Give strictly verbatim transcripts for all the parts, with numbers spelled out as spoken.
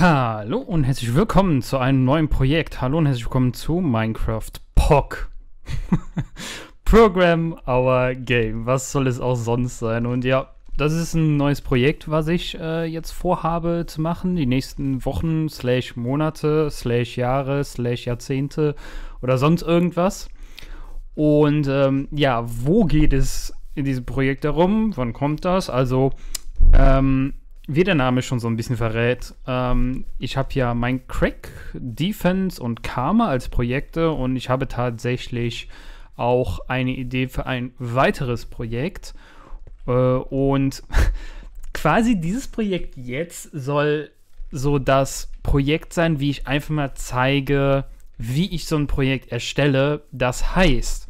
Hallo und herzlich willkommen zu einem neuen Projekt. Hallo und herzlich willkommen zu Minecraft P O G. Program Our Game. Was soll es auch sonst sein? Und ja, das ist ein neues Projekt, was ich äh, jetzt vorhabe zu machen. Die nächsten Wochen, slash Monate, slash Jahre, slash Jahrzehnte oder sonst irgendwas. Und ähm, ja, wo geht es in diesem Projekt darum? Wann kommt das? Also, ähm... wie der Name schon so ein bisschen verrät, ähm, ich habe ja Minecraft, Defense und Karma als Projekte und ich habe tatsächlich auch eine Idee für ein weiteres Projekt. Äh, und quasi dieses Projekt jetzt soll so das Projekt sein, wie ich einfach mal zeige, wie ich so ein Projekt erstelle. Das heißt,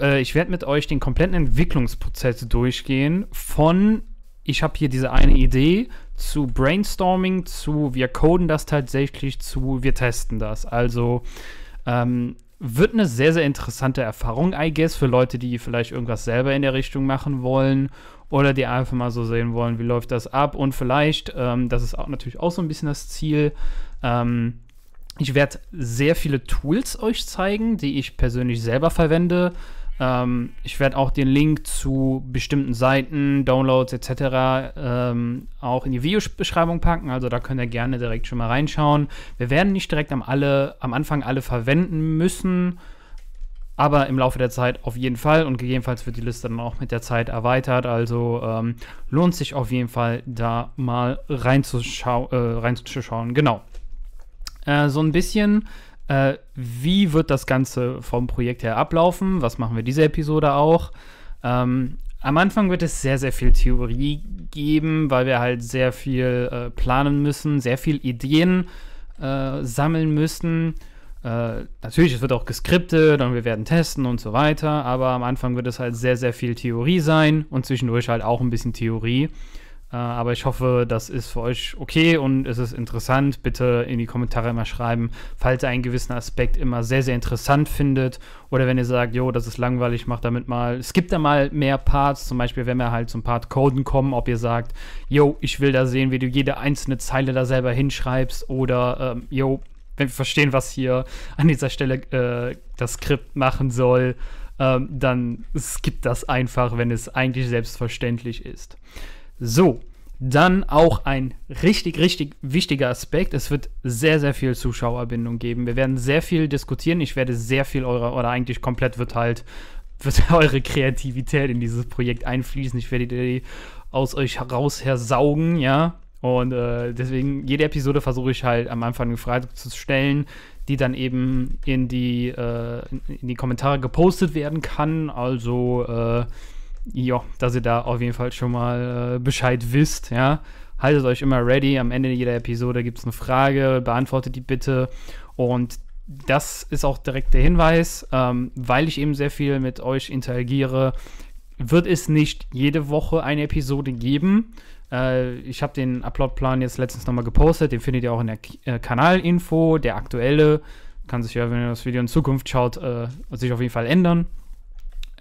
äh, ich werde mit euch den kompletten Entwicklungsprozess durchgehen von... Ich habe hier diese eine Idee zu Brainstorming, zu wir coden das tatsächlich, zu wir testen das. Also ähm, wird eine sehr, sehr interessante Erfahrung, I guess, für Leute, die vielleicht irgendwas selber in der Richtung machen wollen oder die einfach mal so sehen wollen, wie läuft das ab. Und vielleicht, ähm, das ist auch natürlich auch so ein bisschen das Ziel, ähm, ich werde sehr viele Tools euch zeigen, die ich persönlich selber verwende. Ähm, ich werde auch den Link zu bestimmten Seiten, Downloads et cetera Ähm, auch in die Videobeschreibung packen, also da könnt ihr gerne direkt schon mal reinschauen. Wir werden nicht direkt am, alle, am Anfang alle verwenden müssen, aber im Laufe der Zeit auf jeden Fall und gegebenenfalls wird die Liste dann auch mit der Zeit erweitert, also ähm, lohnt sich auf jeden Fall da mal reinzuschau- äh, reinzuschauen. Genau. Äh, so ein bisschen... Wie wird das Ganze vom Projekt her ablaufen? Was machen wir diese Episode auch? Ähm, am Anfang wird es sehr, sehr viel Theorie geben, weil wir halt sehr viel äh, planen müssen, sehr viel Ideen äh, sammeln müssen. Äh, natürlich, es wird auch geskriptet und wir werden testen und so weiter, aber am Anfang wird es halt sehr, sehr viel Theorie sein und zwischendurch halt auch ein bisschen Theorie. Äh, aber ich hoffe, das ist für euch okay und es ist interessant. Bitte in die Kommentare immer schreiben, falls ihr einen gewissen Aspekt immer sehr, sehr interessant findet. Oder wenn ihr sagt, jo, das ist langweilig, macht damit mal. Es gibt da mal mehr Parts, zum Beispiel, wenn wir halt zum Part Coden kommen, ob ihr sagt, jo, ich will da sehen, wie du jede einzelne Zeile da selber hinschreibst. Oder, ähm, jo, wenn wir verstehen, was hier an dieser Stelle äh, das Skript machen soll, ähm, dann skippt das einfach, wenn es eigentlich selbstverständlich ist. So, dann auch ein richtig, richtig wichtiger Aspekt. Es wird sehr, sehr viel Zuschauerbindung geben. Wir werden sehr viel diskutieren. Ich werde sehr viel eurer, oder eigentlich komplett wird halt wird eure Kreativität in dieses Projekt einfließen. Ich werde die aus euch heraus hersaugen, ja. Und äh, deswegen, jede Episode versuche ich halt am Anfang eine Frage zu stellen, die dann eben in die, äh, in die Kommentare gepostet werden kann. Also, äh, ja, dass ihr da auf jeden Fall schon mal äh, Bescheid wisst, ja. Haltet euch immer ready. Am Ende jeder Episode gibt es eine Frage, beantwortet die bitte. Und das ist auch direkt der Hinweis, ähm, weil ich eben sehr viel mit euch interagiere, wird es nicht jede Woche eine Episode geben. Äh, ich habe den Uploadplan jetzt letztens nochmal gepostet, den findet ihr auch in der K äh, Kanalinfo, der aktuelle. Kann sich ja, wenn ihr das Video in Zukunft schaut, äh, sich auf jeden Fall ändern.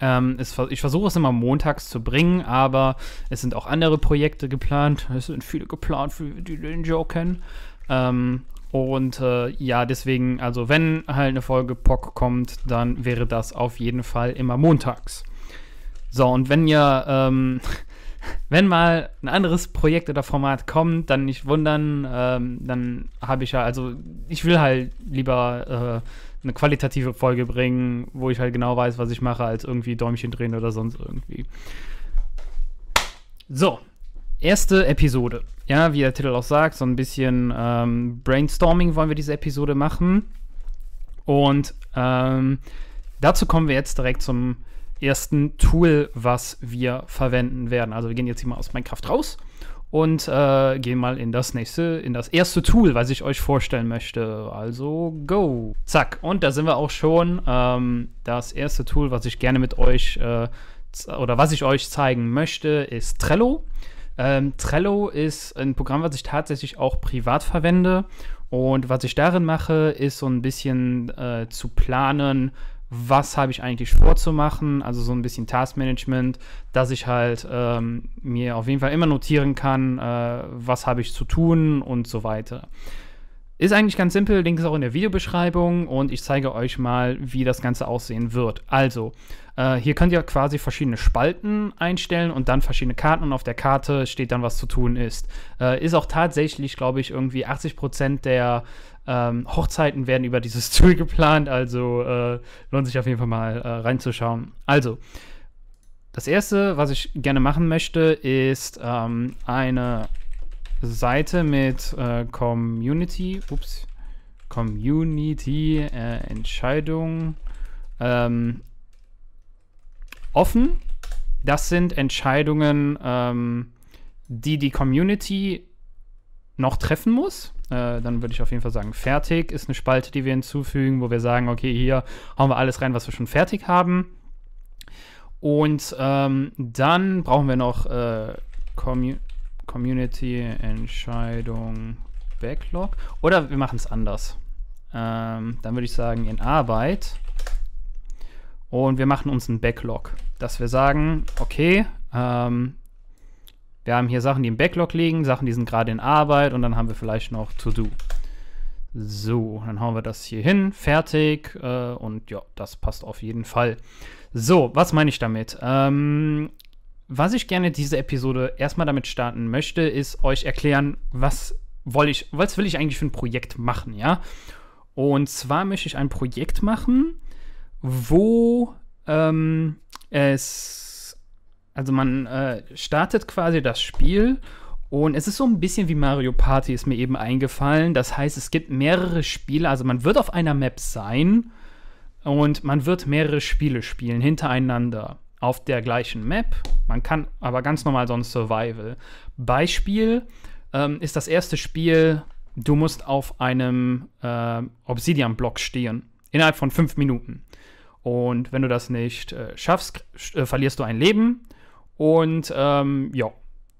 Ähm, es, ich versuche es immer montags zu bringen, aber es sind auch andere Projekte geplant. Es sind viele geplant, die den Joe kennen. Ähm, und äh, ja, deswegen, also wenn halt eine Folge P O G kommt, dann wäre das auf jeden Fall immer montags. So, und wenn ihr, ähm, wenn mal ein anderes Projekt oder Format kommt, dann nicht wundern, ähm, dann habe ich ja, also ich will halt lieber... Äh, eine qualitative Folge bringen, wo ich halt genau weiß, was ich mache, als irgendwie Däumchen drehen oder sonst irgendwie. So, erste Episode. Ja, wie der Titel auch sagt, so ein bisschen ähm, Brainstorming wollen wir diese Episode machen. Und ähm, dazu kommen wir jetzt direkt zum ersten Tool, was wir verwenden werden. Also wir gehen jetzt hier mal aus Minecraft raus und äh, gehen mal in das nächste, in das erste Tool, was ich euch vorstellen möchte. Also go! Zack, und da sind wir auch schon. Ähm, das erste Tool, was ich gerne mit euch äh, oder was ich euch zeigen möchte, ist Trello. Ähm, Trello ist ein Programm, was ich tatsächlich auch privat verwende. Und was ich darin mache, ist so ein bisschen äh, zu planen, was habe ich eigentlich vorzumachen, also so ein bisschen Taskmanagement, dass ich halt ähm, mir auf jeden Fall immer notieren kann, äh, was habe ich zu tun und so weiter. Ist eigentlich ganz simpel, Link ist auch in der Videobeschreibung und ich zeige euch mal, wie das Ganze aussehen wird. Also, äh, hier könnt ihr quasi verschiedene Spalten einstellen und dann verschiedene Karten und auf der Karte steht dann, was zu tun ist. Äh, ist auch tatsächlich, glaube ich, irgendwie achtzig Prozent der ähm, Hochzeiten werden über dieses Tool geplant, also äh, lohnt sich auf jeden Fall mal äh, reinzuschauen. Also, das erste, was ich gerne machen möchte, ist ähm, eine Seite mit äh, Community, ups, Community äh, Entscheidung ähm, offen. Das sind Entscheidungen, ähm, die die Community noch treffen muss. Äh, dann würde ich auf jeden Fall sagen, fertig ist eine Spalte, die wir hinzufügen, wo wir sagen, okay, hier hauen wir alles rein, was wir schon fertig haben. Und ähm, dann brauchen wir noch äh, Community. Community, Entscheidung, Backlog. Oder wir machen es anders. Ähm, dann würde ich sagen, in Arbeit. Und wir machen uns einen Backlog. Dass wir sagen, okay, ähm, wir haben hier Sachen, die im Backlog liegen, Sachen, die sind gerade in Arbeit und dann haben wir vielleicht noch To-Do. So, dann hauen wir das hier hin. Fertig. Äh, und ja, das passt auf jeden Fall. So, was meine ich damit? Ähm... Was ich gerne diese Episode erstmal damit starten möchte, ist euch erklären, was, woll ich, was will ich eigentlich für ein Projekt machen, ja? Und zwar möchte ich ein Projekt machen, wo ähm, es, also man äh, startet quasi das Spiel und es ist so ein bisschen wie Mario Party, ist mir eben eingefallen. Das heißt, es gibt mehrere Spiele, also man wird auf einer Map sein und man wird mehrere Spiele spielen hintereinander. Auf der gleichen Map. Man kann aber ganz normal so ein Survival. Beispiel ähm, ist das erste Spiel, du musst auf einem äh, Obsidian-Block stehen. Innerhalb von fünf Minuten. Und wenn du das nicht äh, schaffst, äh, verlierst du ein Leben. Und ähm, ja,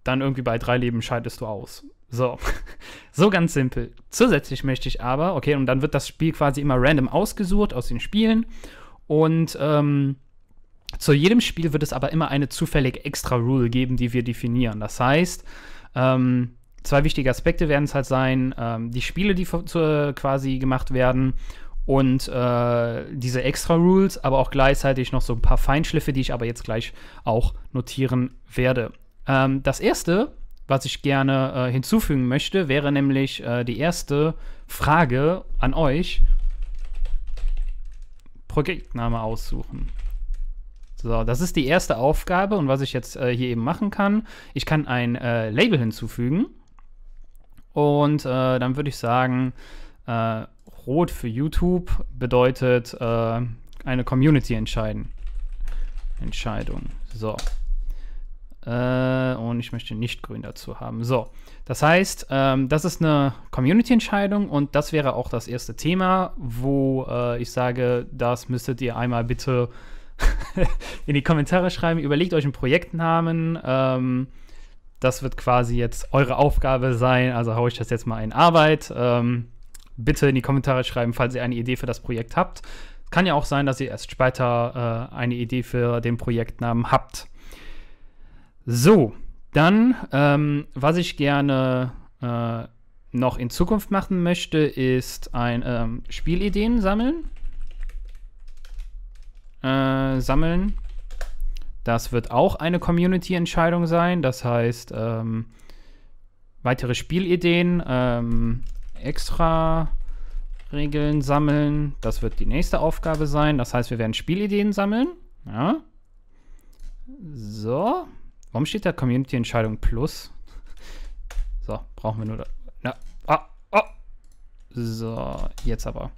dann irgendwie bei drei Leben scheidest du aus. So, so ganz simpel. Zusätzlich möchte ich aber, okay, und dann wird das Spiel quasi immer random ausgesucht aus den Spielen. Und ähm, zu jedem Spiel wird es aber immer eine zufällige Extra-Rule geben, die wir definieren. Das heißt, ähm, zwei wichtige Aspekte werden es halt sein, ähm, die Spiele, die zu, quasi gemacht werden und äh, diese Extra-Rules, aber auch gleichzeitig noch so ein paar Feinschliffe, die ich aber jetzt gleich auch notieren werde. Ähm, das erste, was ich gerne äh, hinzufügen möchte, wäre nämlich äh, die erste Frage an euch. Projektname aussuchen. So, das ist die erste Aufgabe und was ich jetzt äh, hier eben machen kann, ich kann ein äh, Label hinzufügen und äh, dann würde ich sagen, äh, rot für YouTube bedeutet äh, eine Community entscheiden. Entscheidung, so. Äh, und ich möchte nicht grün dazu haben. So, das heißt, ähm, das ist eine Community-Entscheidung und das wäre auch das erste Thema, wo äh, ich sage, das müsstet ihr einmal bitte in die Kommentare schreiben, überlegt euch einen Projektnamen, ähm, das wird quasi jetzt eure Aufgabe sein, also haue ich das jetzt mal in Arbeit, ähm, bitte in die Kommentare schreiben, falls ihr eine Idee für das Projekt habt, kann ja auch sein, dass ihr erst später äh, eine Idee für den Projektnamen habt. So, dann, ähm, was ich gerne äh, noch in Zukunft machen möchte, ist ein ähm, Spielideen sammeln. Äh, sammeln. Das wird auch eine Community-Entscheidung sein. Das heißt, ähm, weitere Spielideen, ähm, extra Regeln sammeln. Das wird die nächste Aufgabe sein. Das heißt, wir werden Spielideen sammeln. Ja. So. Warum steht da Community-Entscheidung plus? So, brauchen wir nur da. Na, ah, oh. So, jetzt aber.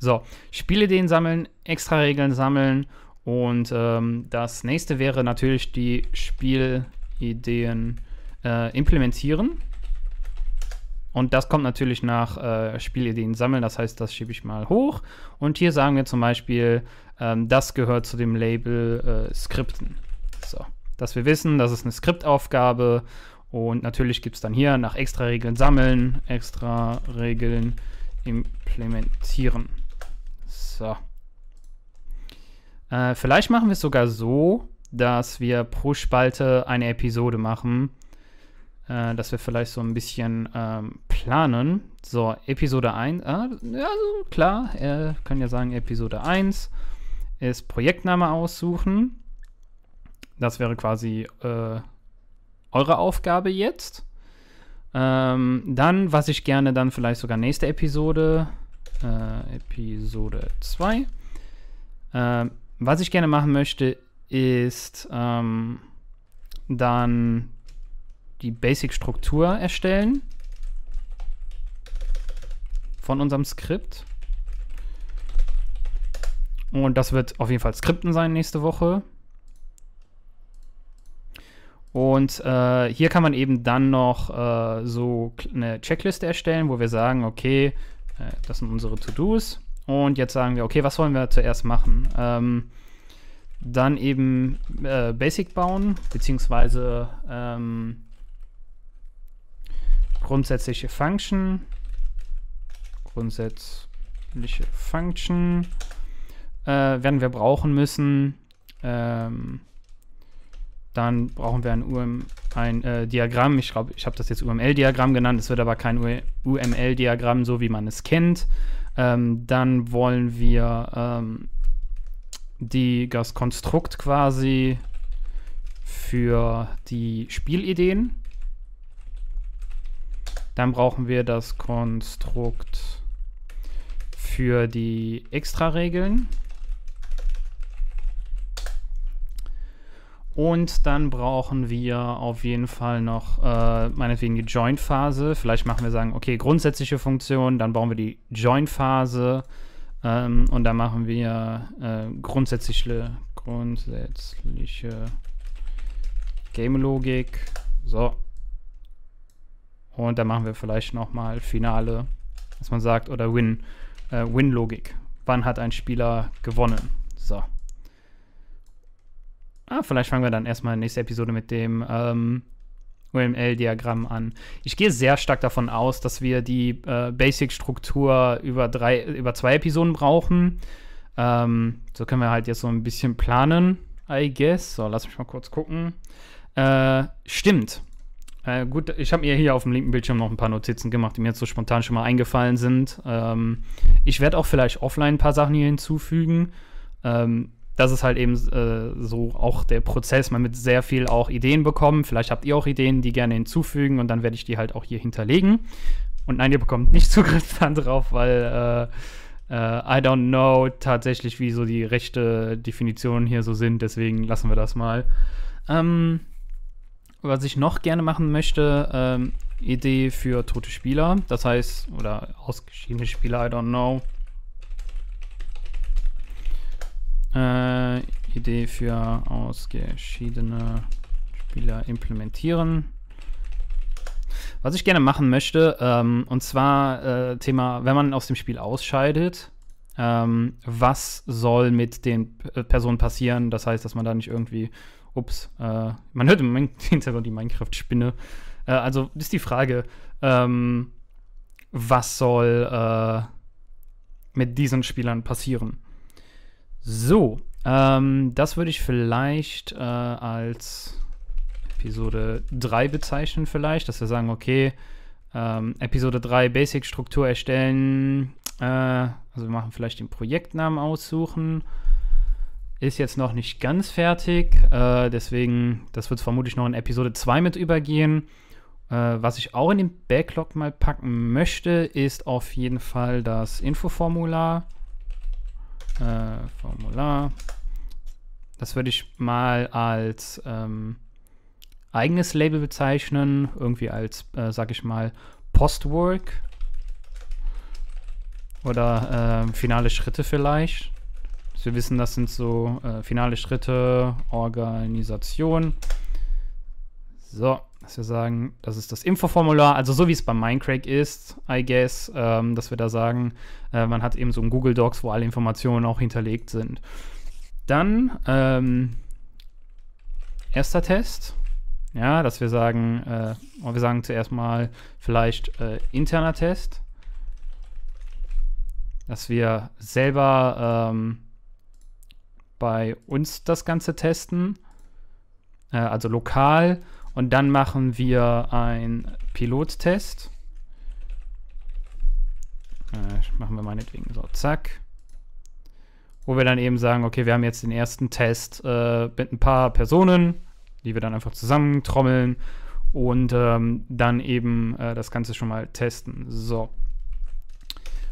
So, Spielideen sammeln, extra Regeln sammeln und ähm, das nächste wäre natürlich die Spielideen äh, implementieren. Und das kommt natürlich nach äh, Spielideen sammeln, das heißt, das schiebe ich mal hoch. Und hier sagen wir zum Beispiel, ähm, das gehört zu dem Label äh, Skripten. So, dass wir wissen, das ist eine Skriptaufgabe und natürlich gibt es dann hier nach extra Regeln sammeln, extra Regeln implementieren. So, Äh, vielleicht machen wir es sogar so, dass wir pro Spalte eine Episode machen, äh, dass wir vielleicht so ein bisschen ähm, planen. So, Episode eins, ah, ja, so, klar, äh, können ja sagen, Episode eins ist Projektname aussuchen. Das wäre quasi äh, eure Aufgabe jetzt. Ähm, dann, was ich gerne dann vielleicht sogar nächste Episode, äh, Episode zwei, äh, was ich gerne machen möchte, ist ähm, dann die Basic-Struktur erstellen von unserem Skript. Und das wird auf jeden Fall Skripten sein nächste Woche. Und äh, hier kann man eben dann noch äh, so eine Checkliste erstellen, wo wir sagen, okay, äh, das sind unsere To-Dos. Und jetzt sagen wir, okay, was wollen wir zuerst machen? Ähm, dann eben äh, Basic bauen, beziehungsweise ähm, grundsätzliche Function. Grundsätzliche Function äh, werden wir brauchen müssen. Ähm, Dann brauchen wir ein, U M, ein äh, Diagramm. Ich glaube, ich habe das jetzt U M L-Diagramm genannt. Es wird aber kein U M L-Diagramm, so wie man es kennt. Ähm, dann wollen wir ähm, die, das Konstrukt quasi für die Spielideen. Dann brauchen wir das Konstrukt für die Extraregeln. Und dann brauchen wir auf jeden Fall noch äh, meinetwegen die Join-Phase. Vielleicht machen wir sagen, okay, grundsätzliche Funktion, dann bauen wir die Join-Phase ähm, und dann machen wir äh, grundsätzliche, grundsätzliche Game-Logik. So. Und dann machen wir vielleicht nochmal Finale, dass man sagt, oder Win, äh, Win-Logik. Wann hat ein Spieler gewonnen? So. Ah, vielleicht fangen wir dann erstmal in der nächsten Episode mit dem ähm, U M L-Diagramm an. Ich gehe sehr stark davon aus, dass wir die äh, Basic-Struktur über, drei, über zwei Episoden brauchen. Ähm, so können wir halt jetzt so ein bisschen planen, I guess. So, lass mich mal kurz gucken. Äh, stimmt. Äh, gut, ich habe mir hier auf dem linken Bildschirm noch ein paar Notizen gemacht, die mir jetzt so spontan schon mal eingefallen sind. Ähm, ich werde auch vielleicht offline ein paar Sachen hier hinzufügen. Ähm, Das ist halt eben äh, so auch der Prozess, man mit sehr viel auch Ideen bekommen. Vielleicht habt ihr auch Ideen, die gerne hinzufügen und dann werde ich die halt auch hier hinterlegen. Und nein, ihr bekommt nicht Zugriff dann drauf, weil äh, äh, I don't know tatsächlich, wie so die rechte Definitionen hier so sind. Deswegen lassen wir das mal. Ähm, was ich noch gerne machen möchte, ähm, Idee für tote Spieler. Das heißt, oder ausgeschiedene Spieler, I don't know. Äh, Idee für ausgeschiedene Spieler implementieren. Was ich gerne machen möchte, ähm, und zwar äh, Thema, wenn man aus dem Spiel ausscheidet, ähm, was soll mit den P- Personen passieren? Das heißt, dass man da nicht irgendwie, ups, äh, man hört im Moment hinterher die Minecraft-Spinne. Äh, also ist die Frage, ähm, was soll äh, mit diesen Spielern passieren? So, ähm, das würde ich vielleicht äh, als Episode drei bezeichnen vielleicht, dass wir sagen, okay, ähm, Episode drei Basic-Struktur erstellen, äh, also wir machen vielleicht den Projektnamen aussuchen, ist jetzt noch nicht ganz fertig, äh, deswegen, das wird vermutlich noch in Episode zwei mit übergehen. Äh, was ich auch in den Backlog mal packen möchte, ist auf jeden Fall das Infoformular. Äh, Formular. Das würde ich mal als ähm, eigenes Label bezeichnen, irgendwie als, äh, sag ich mal, Postwork oder äh, finale Schritte vielleicht. Also wir wissen, das sind so äh, finale Schritte, Organisation. So, dass wir sagen, das ist das Infoformular, also so wie es bei Minecraft ist, I guess, ähm, dass wir da sagen, äh, man hat eben so ein Google Docs, wo alle Informationen auch hinterlegt sind. Dann, ähm, erster Test, ja, dass wir sagen, äh, wir sagen zuerst mal vielleicht äh, interner Test, dass wir selber ähm, bei uns das Ganze testen, äh, also lokal. Und dann machen wir einen Pilottest. Äh, machen wir meinetwegen so, zack. Wo wir dann eben sagen, okay, wir haben jetzt den ersten Test äh, mit ein paar Personen, die wir dann einfach zusammentrommeln und ähm, dann eben äh, das Ganze schon mal testen. So.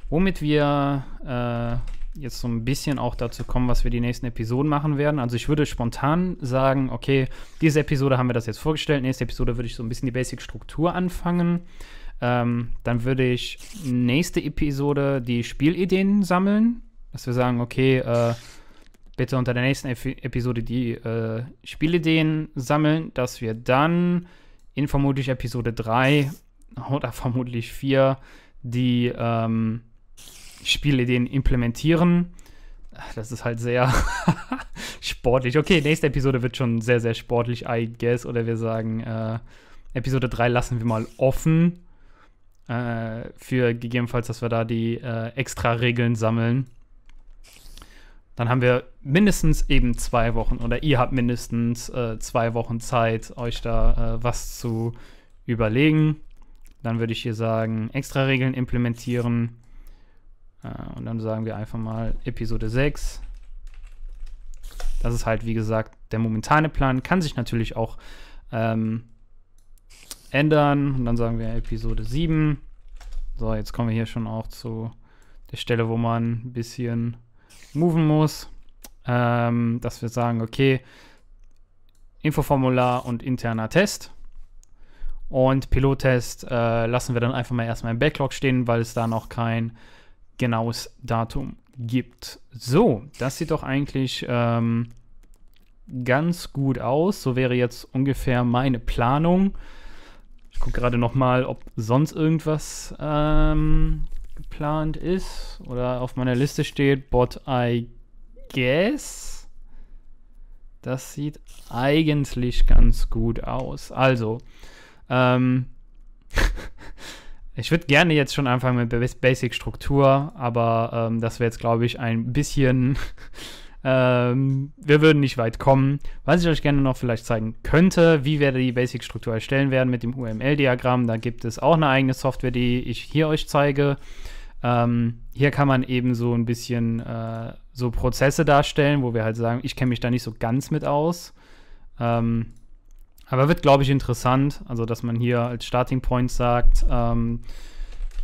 Womit wir äh, jetzt so ein bisschen auch dazu kommen, was wir die nächsten Episoden machen werden. Also ich würde spontan sagen, okay, diese Episode haben wir das jetzt vorgestellt, nächste Episode würde ich so ein bisschen die Basic-Struktur anfangen. Ähm, dann würde ich nächste Episode die Spielideen sammeln, dass wir sagen, okay, äh, bitte unter der nächsten Epi Episode die äh, Spielideen sammeln, dass wir dann in vermutlich Episode drei oder vermutlich vier die ähm, Spielideen implementieren. Das ist halt sehr sportlich. Okay, nächste Episode wird schon sehr, sehr sportlich, I guess. Oder wir sagen, äh, Episode drei lassen wir mal offen. Äh, für gegebenenfalls, dass wir da die äh, extra Regeln sammeln. Dann haben wir mindestens eben zwei Wochen oder ihr habt mindestens äh, zwei Wochen Zeit, euch da äh, was zu überlegen. Dann würde ich hier sagen, extra Regeln implementieren. Äh, und dann sagen wir einfach mal Episode sechs. Das ist halt, wie gesagt, der momentane Plan. Kann sich natürlich auch ähm, ändern. Und dann sagen wir Episode sieben. So, jetzt kommen wir hier schon auch zu der Stelle, wo man ein bisschen moven muss. Ähm, dass wir sagen, okay, Infoformular und interner Test. Und Pilottest äh, lassen wir dann einfach mal erstmal im Backlog stehen, weil es da noch kein genaues Datum gibt. So, das sieht doch eigentlich ähm, ganz gut aus. So wäre jetzt ungefähr meine Planung. Ich gucke gerade nochmal, ob sonst irgendwas ähm, geplant ist oder auf meiner Liste steht. But I guess. Das sieht eigentlich ganz gut aus. Also. Ich würde gerne jetzt schon anfangen mit Basic-Struktur, aber ähm, das wäre jetzt, glaube ich, ein bisschen... ähm, wir würden nicht weit kommen. Was ich euch gerne noch vielleicht zeigen könnte, wie wir die Basic-Struktur erstellen werden mit dem U M L-Diagramm. Da gibt es auch eine eigene Software, die ich hier euch zeige. Ähm, hier kann man eben so ein bisschen äh, so Prozesse darstellen, wo wir halt sagen, ich kenne mich da nicht so ganz mit aus. Ähm... Aber wird, glaube ich, interessant, also dass man hier als Starting Point sagt, ähm,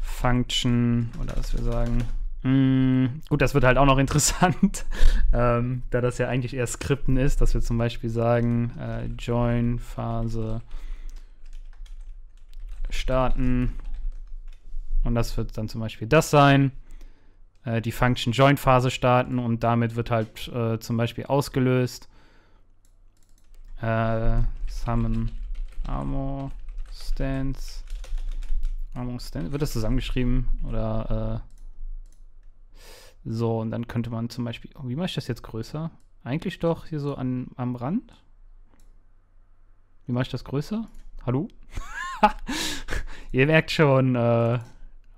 Function, oder dass wir sagen, mh, gut, das wird halt auch noch interessant, ähm, da das ja eigentlich eher Skripten ist, dass wir zum Beispiel sagen, äh, Join, Phase, starten, und das wird dann zum Beispiel das sein, äh, die Function Join Phase starten, und damit wird halt äh, zum Beispiel ausgelöst, äh, Summon Armor Stand. Armor Stand. Wird das zusammengeschrieben? Oder äh, so, und dann könnte man zum Beispiel. Oh, wie mache ich das jetzt größer? Eigentlich doch hier so an, am Rand. Wie mache ich das größer? Hallo? Ihr merkt schon, äh,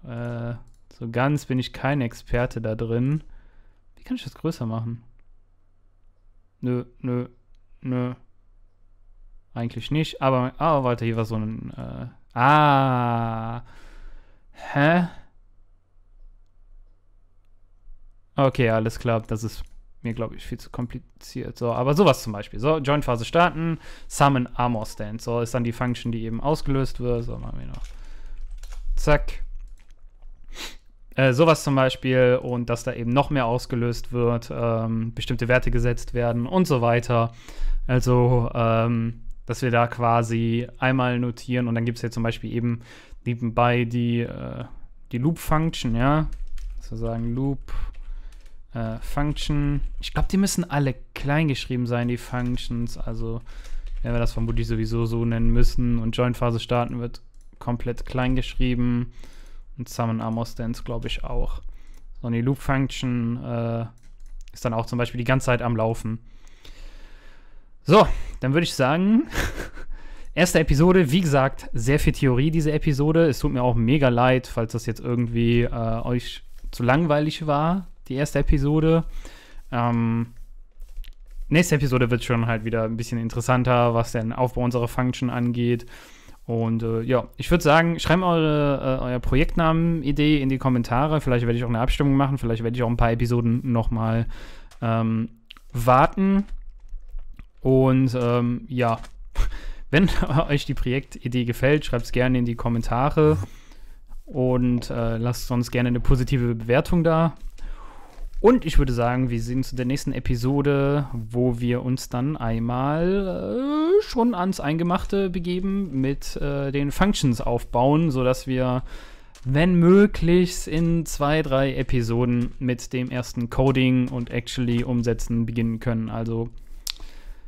äh, so ganz bin ich kein Experte da drin. Wie kann ich das größer machen? Nö, nö, nö. Eigentlich nicht, aber, ah, warte, hier war so ein, äh, ah, hä? Okay, alles klar, das ist mir, glaube ich, viel zu kompliziert. So, aber sowas zum Beispiel, so, Join-Phase starten, Summon Armor Stand, so, ist dann die Function, die eben ausgelöst wird, so, machen wir noch, zack, äh, sowas zum Beispiel, und dass da eben noch mehr ausgelöst wird, ähm, bestimmte Werte gesetzt werden und so weiter, also, ähm, dass wir da quasi einmal notieren, und dann gibt es hier zum Beispiel eben nebenbei die, äh, die Loop-Function, ja, sozusagen Loop-Function. Äh, ich glaube, die müssen alle klein geschrieben sein, die Functions, also werden wir das vermutlich sowieso so nennen müssen, und Join-Phase starten wird komplett klein geschrieben und Summon Armor Stands, glaube ich, auch. So, und die Loop-Function äh, ist dann auch zum Beispiel die ganze Zeit am Laufen. So, dann würde ich sagen, erste Episode, wie gesagt, sehr viel Theorie diese Episode. Es tut mir auch mega leid, falls das jetzt irgendwie äh, euch zu langweilig war, die erste Episode. Ähm, nächste Episode wird schon halt wieder ein bisschen interessanter, was den Aufbau unserer Function angeht. Und äh, ja, ich würde sagen, schreibt eure äh, euer Projektnamen-Idee in die Kommentare. Vielleicht werde ich auch eine Abstimmung machen. Vielleicht werde ich auch ein paar Episoden nochmal ähm, warten. Und ähm, ja, wenn euch die Projektidee gefällt, schreibt es gerne in die Kommentare. Und äh, lasst uns gerne eine positive Bewertung da. Und ich würde sagen, wir sehen uns in der nächsten Episode, wo wir uns dann einmal äh, schon ans Eingemachte begeben mit äh, den Functions aufbauen, sodass wir, wenn möglich, in zwei, drei Episoden mit dem ersten Coding und Actually umsetzen beginnen können. Also,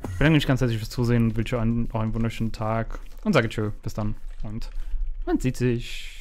ich bedanke mich ganz herzlich fürs Zusehen und wünsche euch noch einen wunderschönen Tag und sage tschö, bis dann und man sieht sich.